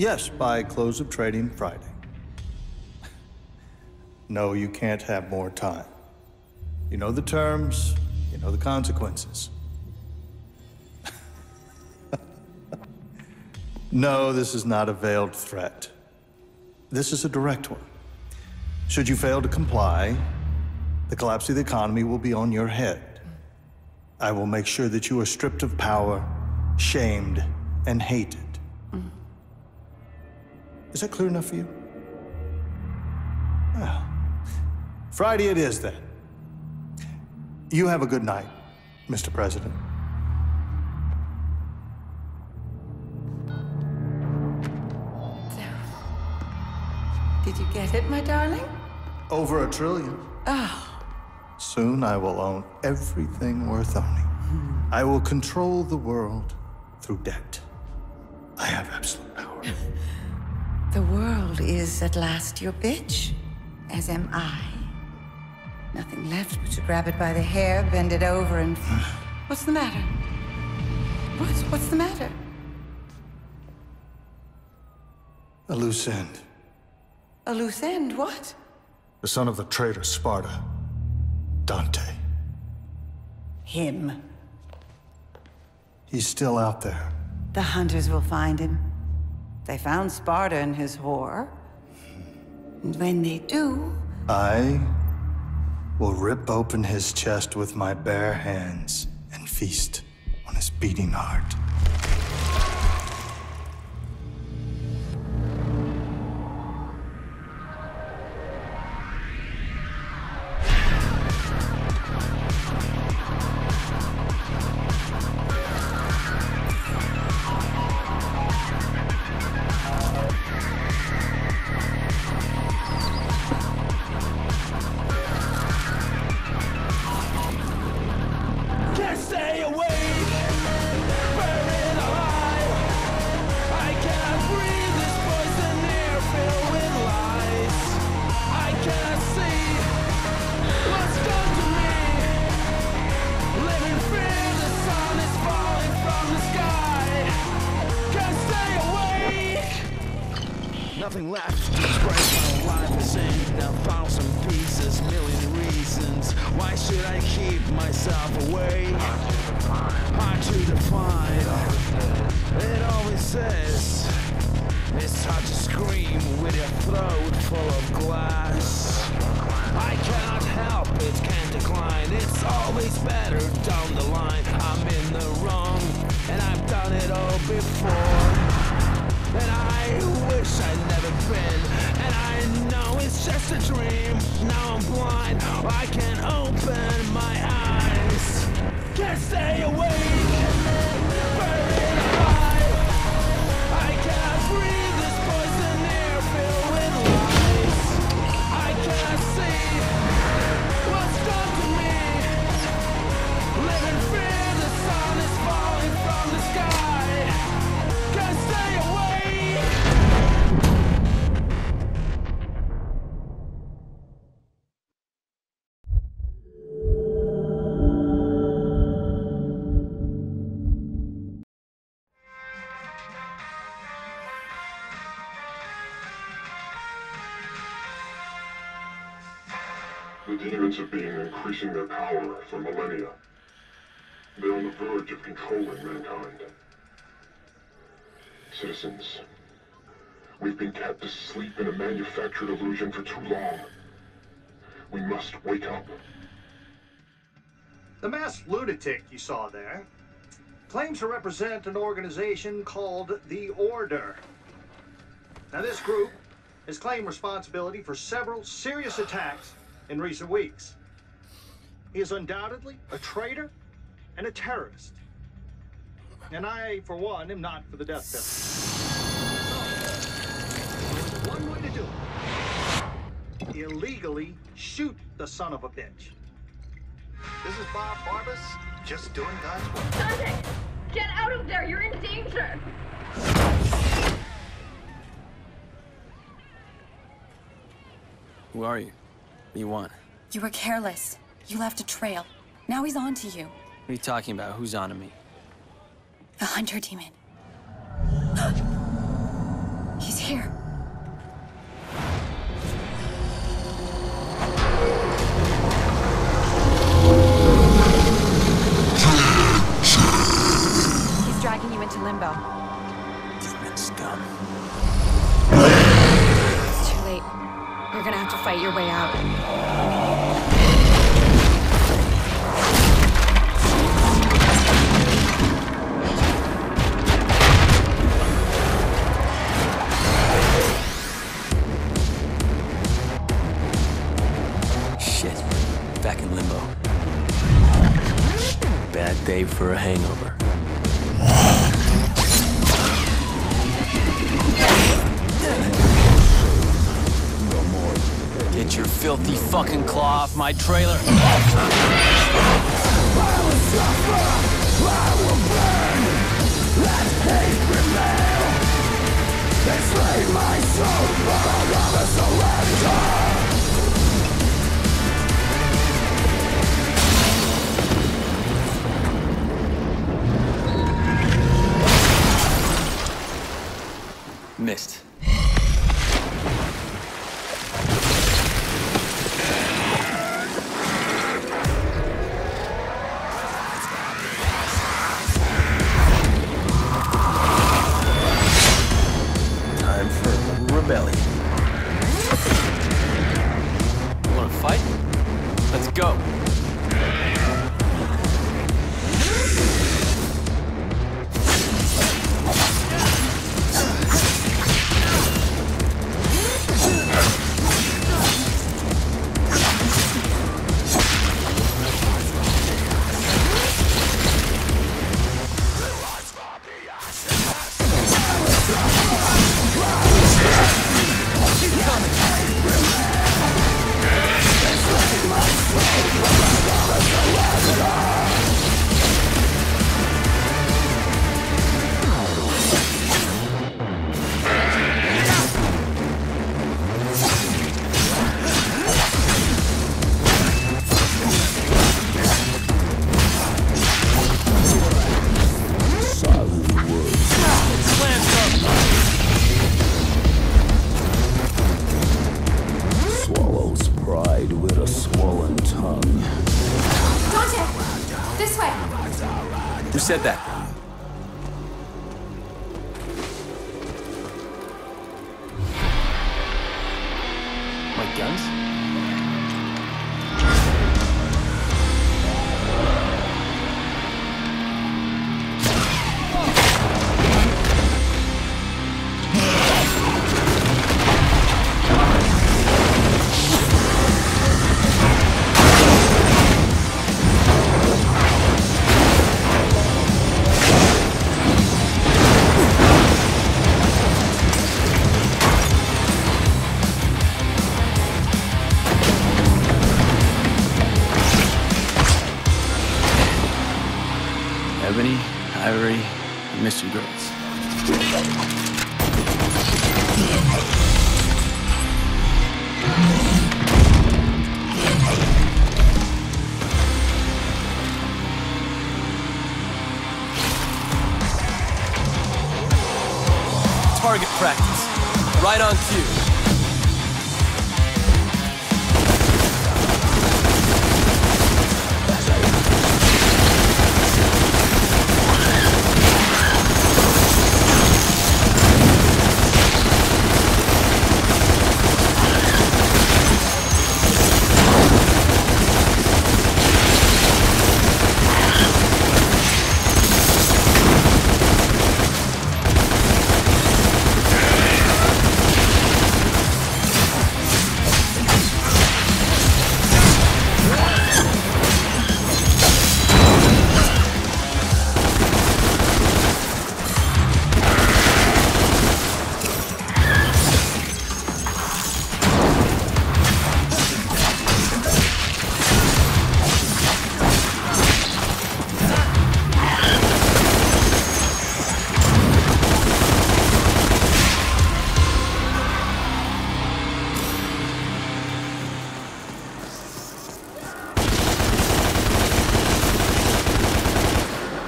Yes, by close of trading Friday. No, you can't have more time. You know the terms, you know the consequences. No, this is not a veiled threat. This is a direct one. Should you fail to comply, the collapse of the economy will be on your head. I will make sure that you are stripped of power, shamed, and hated. Is that clear enough for you? Well, Friday it is then. You have a good night, Mr. President. Did you get it, my darling? Over a trillion. Oh. Soon I will own everything worth owning. I will control the world through debt. I have absolute power. The world is at last your bitch, as am I. Nothing left but to grab it by the hair, bend it over, and... What's the matter? What's the matter? A loose end. A loose end? What? The son of the traitor Sparta, Dante. Him. He's still out there. The hunters will find him. They found Sparta and his whore. And when they do... I will rip open his chest with my bare hands and feast on his beating heart. Nothing left to break my life is in now thousand pieces, million reasons. Why should I keep myself away? Hard to define. It always is. It's hard to scream with your throat full of glass. I cannot help it, can't decline. It's always better down the line. I'm in the wrong, and I've done it all before. And I wish I'd never been. And I know it's just a dream. Now I'm blind. I can't open my eyes. Can't stay awake. Burning high. I can't breathe this poison air filled with lies. I can't see what's done to me. Live in fear. The sun is falling from the sky. Can't stay awake. Have been increasing their power for millennia. They're on the verge of controlling mankind. Citizens, we've been kept asleep in a manufactured illusion for too long. We must wake up. The masked lunatic you saw there claims to represent an organization called the Order. Now this group has claimed responsibility for several serious attacks in recent weeks. He is undoubtedly a traitor and a terrorist. And I, for one, am not for the death penalty. There's one way to do it. Illegally shoot the son of a bitch. This is Bob Barbas, just doing God's work. Dante, get out of there, you're in danger. Who are you? What do you want? You were careless. You left a trail. Now he's on to you. What are you talking about? Who's on to me? The hunter demon. here. He's dragging you into limbo. Demon scum. It's too late. You're gonna have to fight your way out. Day for a hangover. Get your filthy fucking claw off my trailer. I will suffer. I will burn. Let hate prevail. They slay my soul, but I'll never surrender. Missed. Time for rebellion. You wanna fight? Let's go. Said that. My guns? Ivory, I miss you girls. Target practice. Right on cue.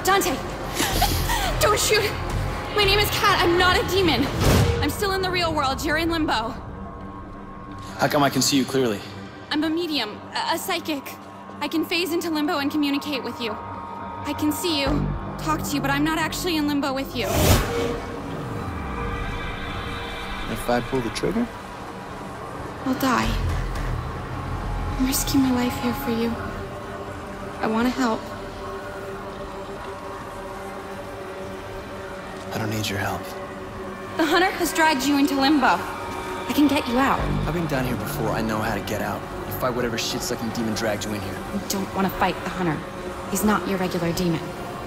Dante! Don't shoot! My name is Kat. I'm not a demon. I'm still in the real world. You're in limbo. How come I can see you clearly? I'm a medium, a psychic. I can phase into limbo and communicate with you. I can see you, talk to you, but I'm not actually in limbo with you. If I pull the trigger? I'll die. I'm risking my life here for you. I want to help. I don't need your help. The hunter has dragged you into limbo. I can get you out. I've been down here before. I know how to get out. You fight whatever shit-sucking demon dragged you in here. You don't want to fight the hunter. He's not your regular demon.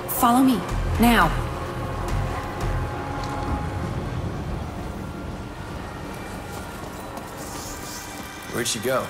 Follow me, now. Where'd she go?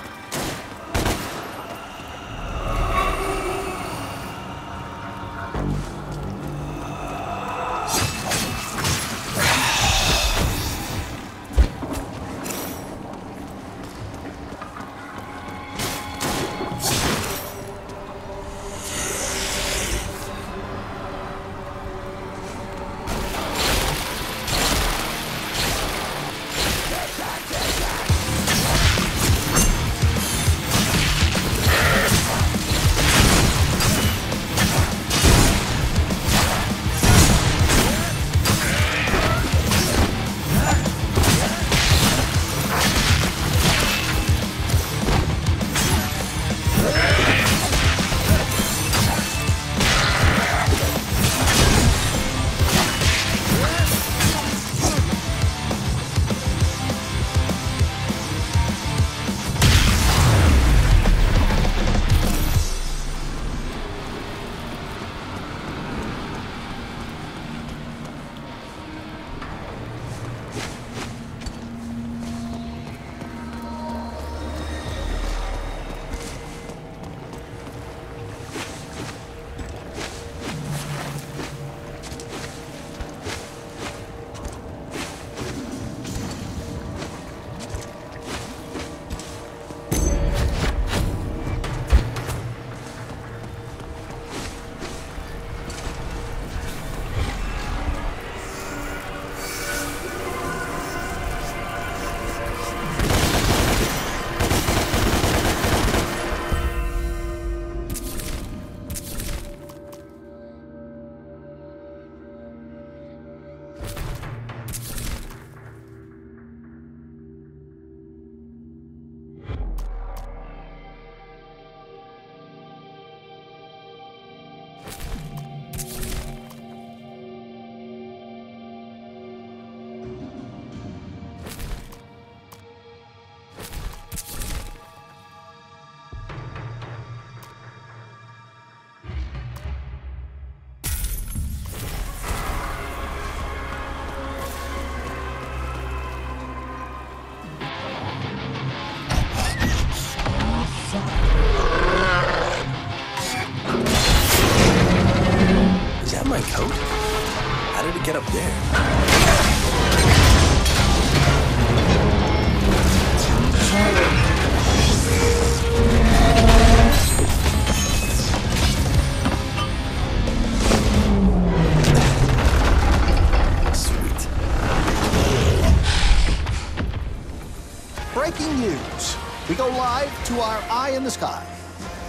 To our eye in the sky.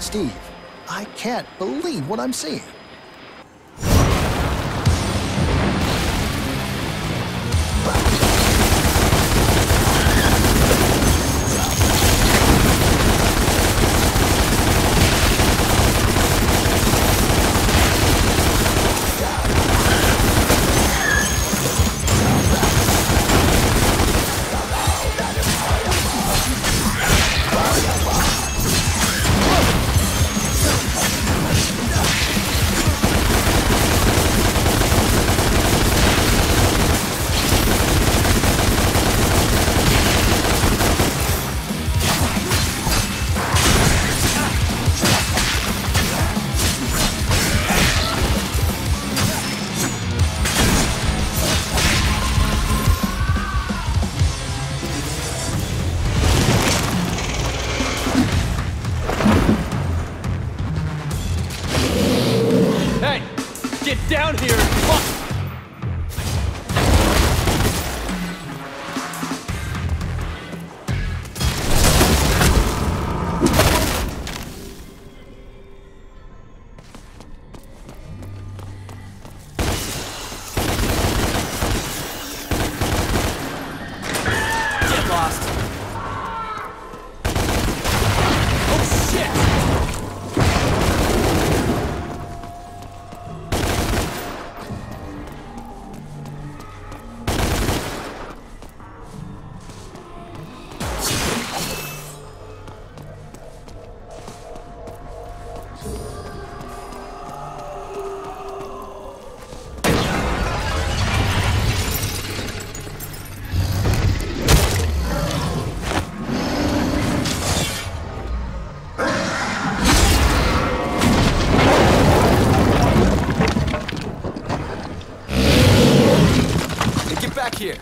Steve, I can't believe what I'm seeing. Down here! Fuck! here.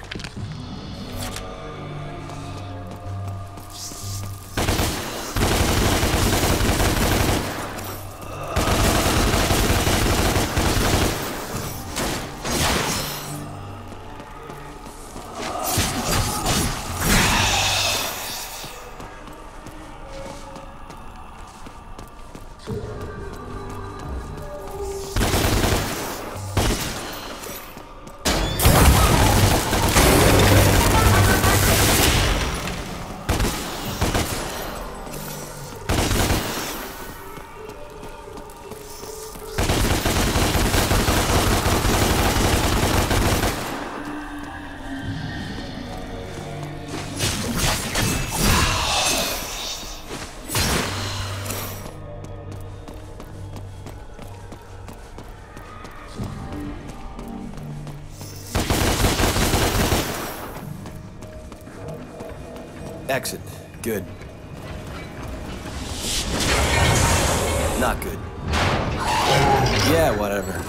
Exit. Good. Not good. Yeah, whatever.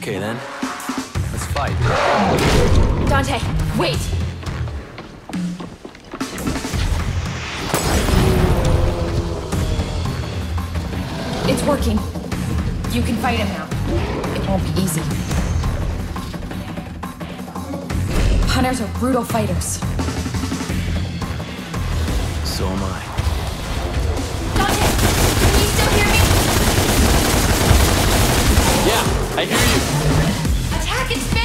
Okay then, let's fight. Dante, wait! It's working. You can fight him now. It won't be easy. Hunters are brutal fighters. So am I. Dante, can you still hear me? Yeah, I hear you. Attack its face!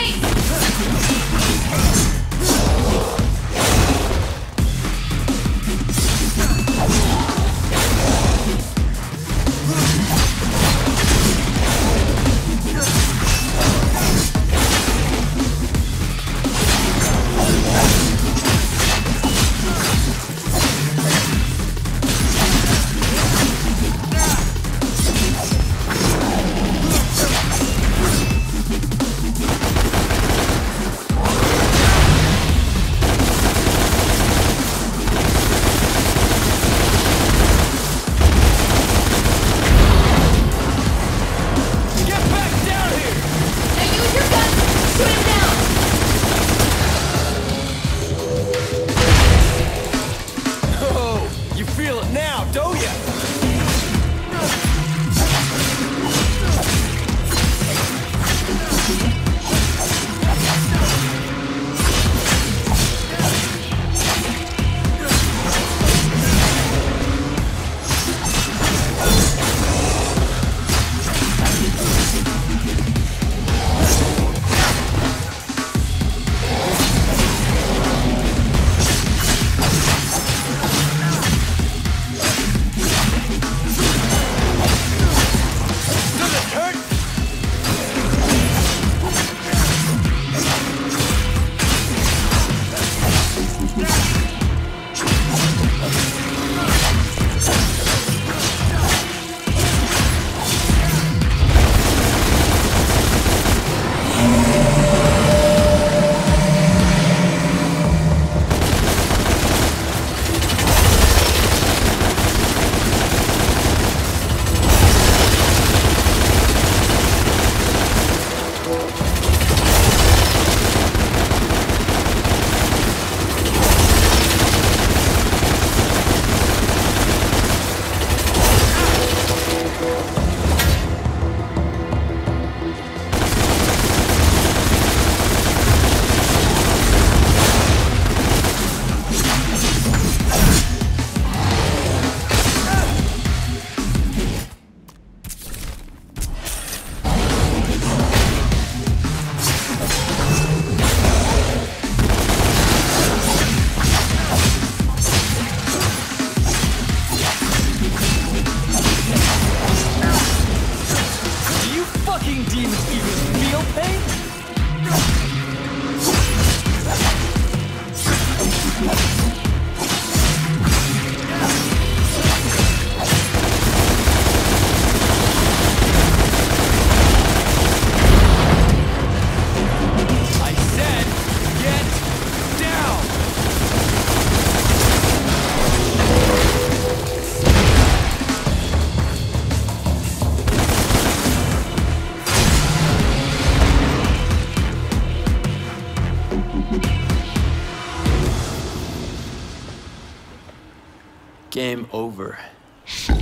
Game over. Son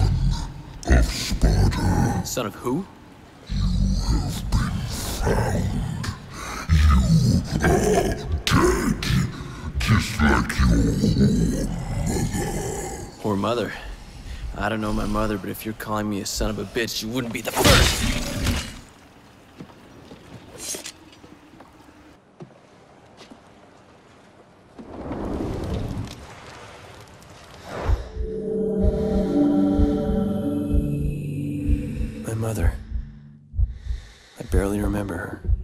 of Sparta. Son of who? You have been found. You are dead. Just like your mother. Poor mother. I don't know my mother, but if you're calling me a son of a bitch, you wouldn't be the first. Mother. I barely remember her.